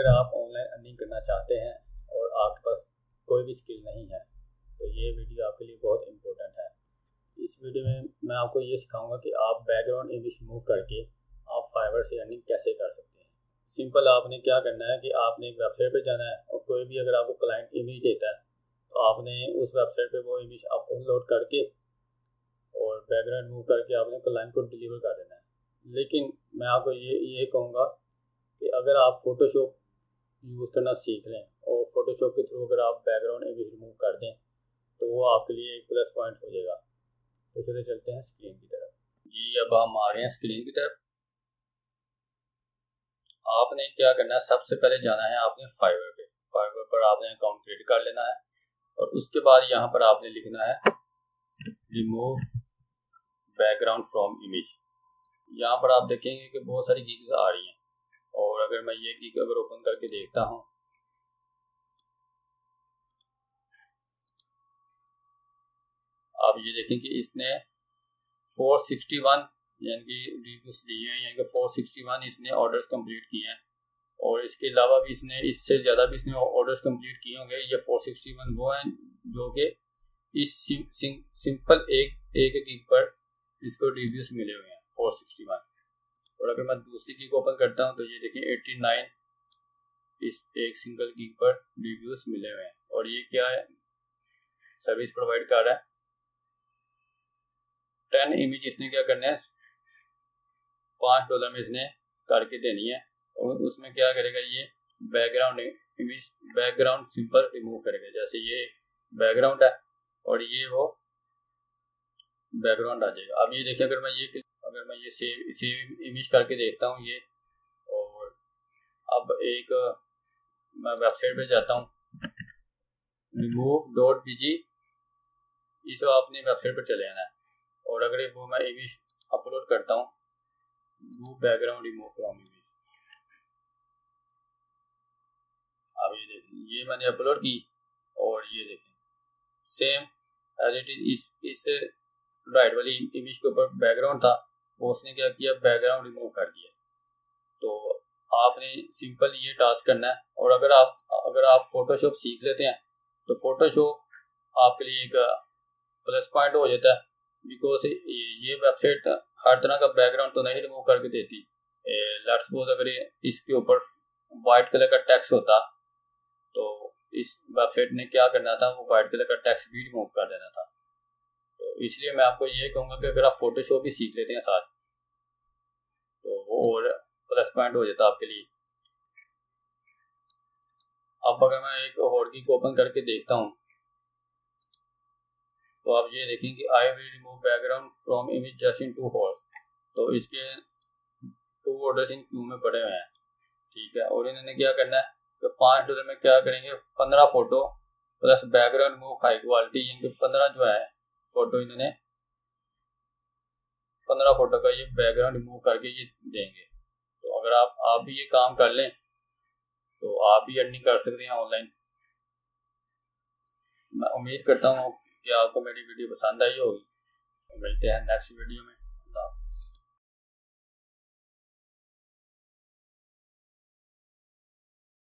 अगर आप online earning करना चाहते हैं और आपके पास कोई भी स्किल नहीं है तो ये वीडियो आपके लिए बहुत इम्पोर्टेंट है। इस वीडियो में मैं आपको ये सिखाऊंगा कि आप बैकग्राउंड इमेज रिमूव करके आप फाइवर से अर्निंग कैसे कर सकते हैं। सिंपल आपने क्या करना है कि आपने एक वेबसाइट पर जाना है और कोई भी अगर आपको क्लाइंट इमेज देता है तो आपने उस वेबसाइट पर वो इमेज आप अपलोड करके और बैकग्राउंड रिमूव करके आपने क्लाइंट को डिलीवर कर देना है। लेकिन मैं आपको ये कहूँगा कि अगर आप फ़ोटोशॉप यूज़ करना सीख लें और फ़ोटोशॉप के थ्रू अगर आप बैकग्राउंड इमेज रिमूव कर दें तो वो आपके लिए एक प्लस पॉइंट हो जाएगा। तो चलिए चलते हैं स्क्रीन की तरफ। जी अब हम आ रहे हैं स्क्रीन की तरफ। आपने क्या करना है, सबसे पहले जाना है आपने फाइवर पे। फाइवर पर आपने अकाउंट क्रिएट कर लेना है और उसके बाद यहाँ पर आपने लिखना है रिमूव बैकग्राउंड फ्रॉम इमेज। यहाँ पर आप देखेंगे कि बहुत सारी गिग्स आ रही हैं और अगर मैं ये गिग अगर ओपन करके देखता हूँ आप ये देखें कि इसने 461 यानी कि रिव्यूज लिए हैं, यानी कि 461 इसने ऑर्डर्स कंप्लीट किए हैं और इसके अलावा भी इसने इससे ज़्यादा भी इसने ऑर्डर्स कंप्लीट किए होंगे। ये 461 वो हैं जो कि इस सिंपल एक गिग पर इसको रिव्यूज मिले हुए हैं 461। और अगर मैं दूसरी गिग ओपन करता हूं तो ये देखें 89 इस एक सिंगल गिग पर रिव्यूज मिले हुए हैं। और ये क्या है, सर्विस प्रोवाइड कर रहा है। 10 इमेज इसने क्या करना है, $5 में इसने करके देनी है और उसमें क्या करेगा, ये background image background simple remove करेगा। जैसे ये बैकग्राउंड है और ये वो बैकग्राउंड आ जाएगा। अब ये देखिए अगर मैं ये सेव इमेज करके देखता हूँ ये, और अब एक मैं वेबसाइट पे जाता हूँ remove.bg। इस आपने वेबसाइट पर चले आना है और अगर वो मैं इमेज अपलोड करता हूँ बैकग्राउंड रिमूव फ्रॉम इमेज। अब ये देखें ये मैंने अपलोड की और ये देखें सेम एज इट इज इस राइट वाली इमेज के ऊपर बैकग्राउंड था वो उसने क्या किया, बैकग्राउंड रिमूव कर दिया। तो आपने सिंपल ये टास्क करना है। और अगर आप फोटोशॉप सीख लेते हैं तो फोटोशॉप आपके लिए एक प्लस पॉइंट हो जाता है, बिकॉज ये वेबसाइट हर तरह का बैकग्राउंड तो नहीं रिमूव करके देती। लेट्स सपोज अगर इसके ऊपर वाइट कलर का टैक्स होता तो इस वेबसाइट ने क्या करना था, वो वाइट कलर का टैक्स भी रिमूव कर देना था। तो इसलिए मैं आपको ये कहूँगा कि अगर आप फोटोशॉप भी सीख लेते हैं साथ तो वो और प्लस पॉइंट हो जाता आपके लिए। अब अगर मैं एक और की ओपन करके देखता हूँ तो आप ये देखें कि I will remove background from image just in 2 hours। तो इसके 2 orders इन क्यू में पड़े हुए हैं, ठीक है। और इन्होंने क्या करना है कि $5 में क्या करेंगे, 15 photo plus background remove high quality, यानी कि 15 जो है फोटो इन्होंने 15 फोटो का ये बैकग्राउंड रिमूव करके ये देंगे। तो अगर आप भी ये काम कर लें तो आप भी अर्निंग कर सकते हैं ऑनलाइन। मैं उम्मीद करता हूँ कि आपको मेरी वीडियो पसंद आई होगी। मिलते हैं नेक्स्ट वीडियो में।